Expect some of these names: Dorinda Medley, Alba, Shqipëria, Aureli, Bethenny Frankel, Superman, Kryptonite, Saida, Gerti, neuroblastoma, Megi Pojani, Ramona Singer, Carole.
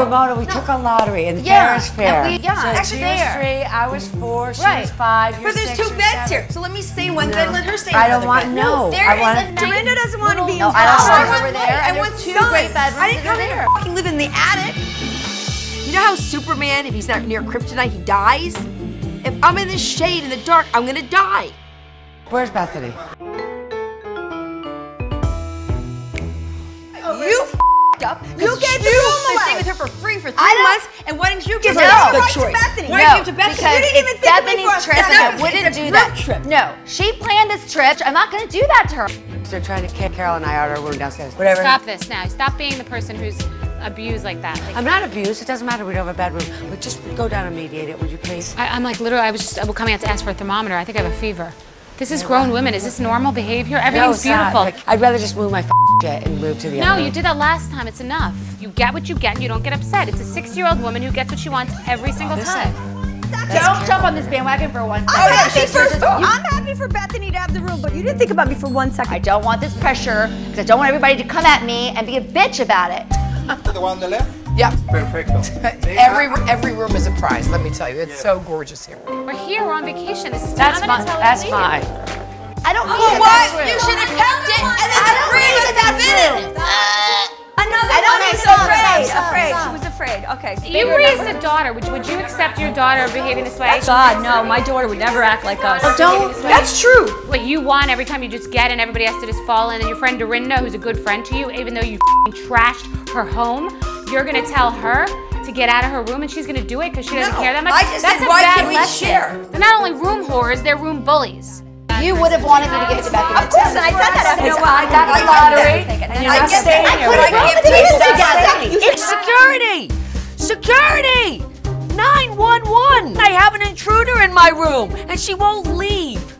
Ramona, we took a lottery, and Farrah's fair. And we, so she was 3, I was 4, she was 5, you're 6, there's 2 beds here. So let me say one bed, let her say another. I don't want, Dorinda doesn't want to be in the house over there. I want 2 great bedrooms. I didn't come here fucking live in the attic. You know how Superman, if he's not near Kryptonite, he dies? If I'm in the shade, in the dark, I'm gonna die. Where's Bethenny? Up, you gave the room away. Staying with her for free for 3 months, and why didn't you give her the choice? Why didn't you give to Bethenny? You didn't even think of me for a second. Wouldn't do that trip. No, she planned this trip. I'm not going to do that to her. They're trying to kick Carol and I out of our room downstairs. Whatever. Stop this now. Stop being the person who's abused like that. Like, I'm not abused. It doesn't matter. We don't have a bedroom. But just go down and mediate it, would you please? I'm like literally. I was just coming out to ask for a thermometer. I think I have a fever. This is grown women. Is this normal behavior? Everything's beautiful. Like, I'd rather just move my shit and move to the other. No, you did that last time. It's enough. You get what you get and you don't get upset. It's a 6-year-old woman who gets what she wants every single time. Don't jump on this bandwagon for 1 second. I'm happy for Bethenny to have the room, but you didn't think about me for 1 second. I don't want this pressure because I don't want everybody to come at me and be a bitch about it. The one on the left? Yeah. Perfecto. every room is a prize, let me tell you. It's so gorgeous here. We're here, we're on vacation. This is that's fine. I don't need it. What? You should have kept it and then agreed that that's it. Another one is afraid. She was afraid. Okay. You raised a daughter. Would you accept your daughter behaving this way? God, no. My daughter would never act like us. Oh, don't. That's true. What you want every time you just get and everybody has to just fall in. And your friend Dorinda, who's a good friend to you, even though you trashed her home, you're gonna tell her to get out of her room and she's gonna do it because she doesn't care that much. I just said, why can't we share? They're not only room whores, they're room bullies. You would have wanted me to give it to Bethenny. Of course, and I said that. You know what? I got the lottery. And I get it. I put it together. It's security. Security. 911. I have an intruder in my room and she won't leave.